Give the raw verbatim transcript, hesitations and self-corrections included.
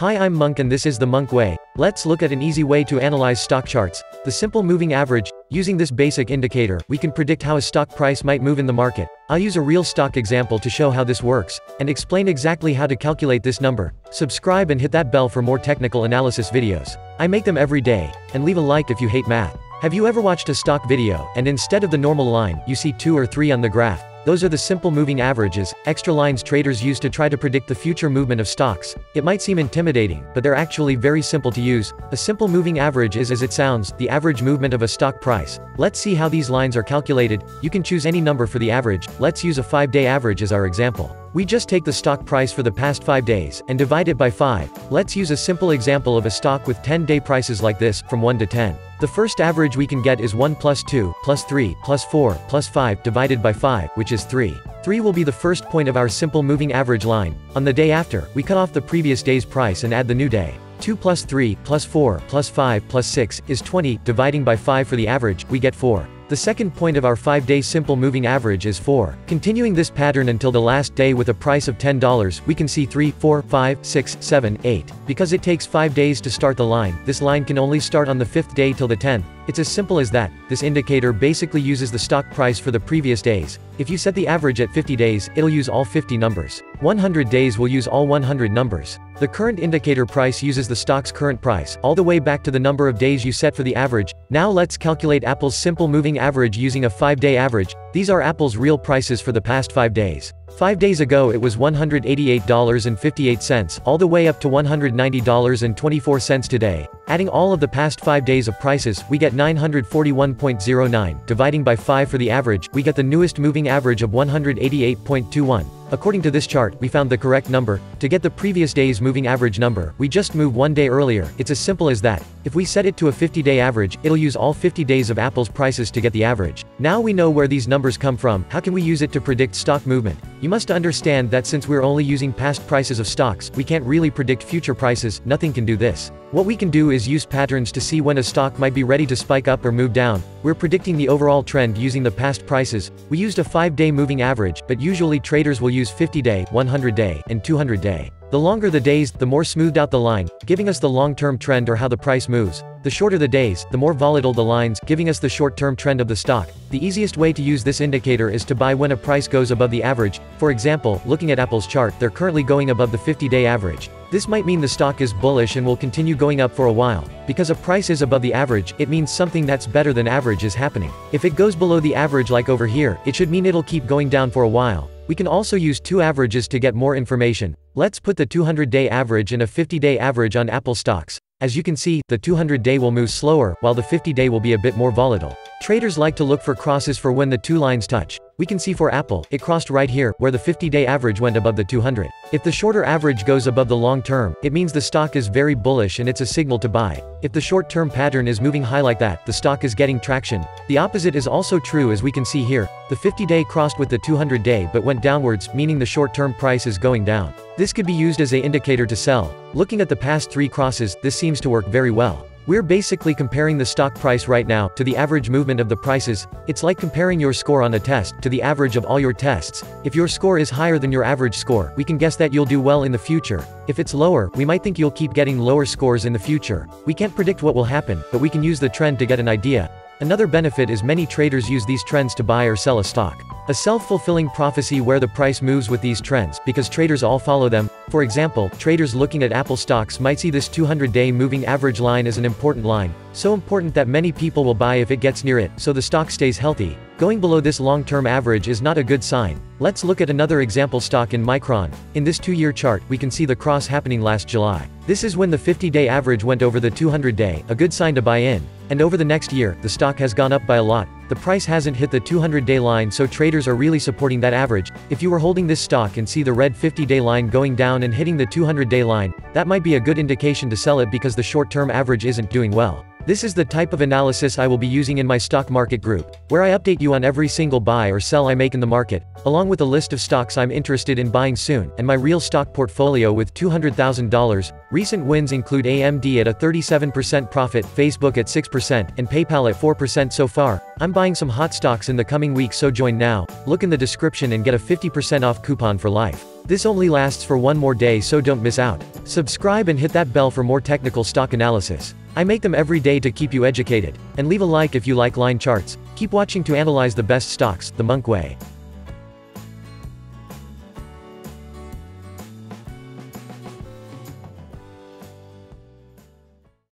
Hi, I'm Monk and this is the Monk Way. Let's look at an easy way to analyze stock charts, the simple moving average. Using this basic indicator, we can predict how a stock price might move in the market. I'll use a real stock example to show how this works, and explain exactly how to calculate this number. Subscribe and hit that bell for more technical analysis videos. I make them every day, and leave a like if you hate math. Have you ever watched a stock video, and instead of the normal line, you see two or three on the graph? Those are the simple moving averages, extra lines traders use to try to predict the future movement of stocks. It might seem intimidating, but they're actually very simple to use. A simple moving average is, as it sounds, the average movement of a stock price. Let's see how these lines are calculated. You can choose any number for the average. Let's use a five-day average as our example. We just take the stock price for the past five days, and divide it by five. Let's use a simple example of a stock with ten-day prices like this, from one to ten. The first average we can get is one plus two, plus three, plus four, plus five, divided by five, which is three. three will be the first point of our simple moving average line. On the day after, we cut off the previous day's price and add the new day. two plus three, plus four, plus five, plus six, is twenty, dividing by five for the average, we get four. The second point of our five-day simple moving average is four. Continuing this pattern until the last day with a price of ten dollars, we can see three, four, five, six, seven, eight. Because it takes five days to start the line, this line can only start on the fifth day till the tenth. It's as simple as that. This indicator basically uses the stock price for the previous days. If you set the average at fifty days, it'll use all fifty numbers. one hundred days will use all one hundred numbers. The current indicator price uses the stock's current price, all the way back to the number of days you set for the average. Now let's calculate Apple's simple moving average using a five-day average. These are Apple's real prices for the past five days. Five days ago it was one hundred eighty-eight dollars and fifty-eight cents, all the way up to one hundred ninety dollars and twenty-four cents today. Adding all of the past five days of prices, we get nine hundred forty-one dollars and nine cents, dividing by five for the average, we get the newest moving average of one hundred eighty-eight dollars and twenty-one cents. According to this chart, we found the correct number. To get the previous day's moving average number, we just move one day earlier. It's as simple as that. If we set it to a fifty-day average, it'll use all fifty days of Apple's prices to get the average. Now we know where these numbers come from. How can we use it to predict stock movement? You must understand that since we're only using past prices of stocks, we can't really predict future prices. Nothing can do this. What we can do is use patterns to see when a stock might be ready to spike up or move down. We're predicting the overall trend using the past prices. We used a five-day moving average, but usually traders will use fifty-day, one hundred-day, and two hundred-day. The longer the days, the more smoothed out the line, giving us the long-term trend or how the price moves. The shorter the days, the more volatile the lines, giving us the short-term trend of the stock. The easiest way to use this indicator is to buy when a price goes above the average. For example, looking at Apple's chart, they're currently going above the fifty-day average. This might mean the stock is bullish and will continue going up for a while. Because a price is above the average, it means something that's better than average is happening. If it goes below the average like over here, it should mean it'll keep going down for a while. We can also use two averages to get more information. Let's put the two hundred-day average and a fifty-day average on Apple stocks. As you can see, the two hundred-day will move slower, while the fifty-day will be a bit more volatile. Traders like to look for crosses for when the two lines touch. We can see for Apple, it crossed right here, where the fifty-day average went above the two hundred. If the shorter average goes above the long term, it means the stock is very bullish and it's a signal to buy. If the short-term pattern is moving high like that, the stock is getting traction. The opposite is also true, as we can see here. The fifty-day crossed with the two hundred-day but went downwards, meaning the short-term price is going down. This could be used as an indicator to sell. Looking at the past three crosses, this seems to work very well. We're basically comparing the stock price right now to the average movement of the prices. It's like comparing your score on a test to the average of all your tests. If your score is higher than your average score, we can guess that you'll do well in the future. If it's lower, we might think you'll keep getting lower scores in the future. We can't predict what will happen, but we can use the trend to get an idea. Another benefit is many traders use these trends to buy or sell a stock. A self-fulfilling prophecy where the price moves with these trends, because traders all follow them. For example, traders looking at Apple stocks might see this two hundred-day moving average line as an important line, so important that many people will buy if it gets near it, so the stock stays healthy. Going below this long-term average is not a good sign. Let's look at another example stock in Micron. In this two-year chart, we can see the cross happening last July. This is when the fifty-day average went over the two hundred-day, a good sign to buy in. And over the next year, the stock has gone up by a lot. The price hasn't hit the two hundred-day line, so traders are really supporting that average. If you were holding this stock and see the red fifty-day line going down and hitting the two hundred-day line, that might be a good indication to sell it because the short-term average isn't doing well. This is the type of analysis I will be using in my stock market group, where I update you on every single buy or sell I make in the market, along with a list of stocks I'm interested in buying soon, and my real stock portfolio with two hundred thousand dollars. Recent wins include A M D at a thirty-seven percent profit, Facebook at six percent, and PayPal at four percent so far. I'm buying some hot stocks in the coming week, so join now, look in the description and get a fifty percent off coupon for life. This only lasts for one more day, so don't miss out. Subscribe and hit that bell for more technical stock analysis. I make them every day to keep you educated, and leave a like if you like line charts. Keep watching to analyze the best stocks, the Monk way.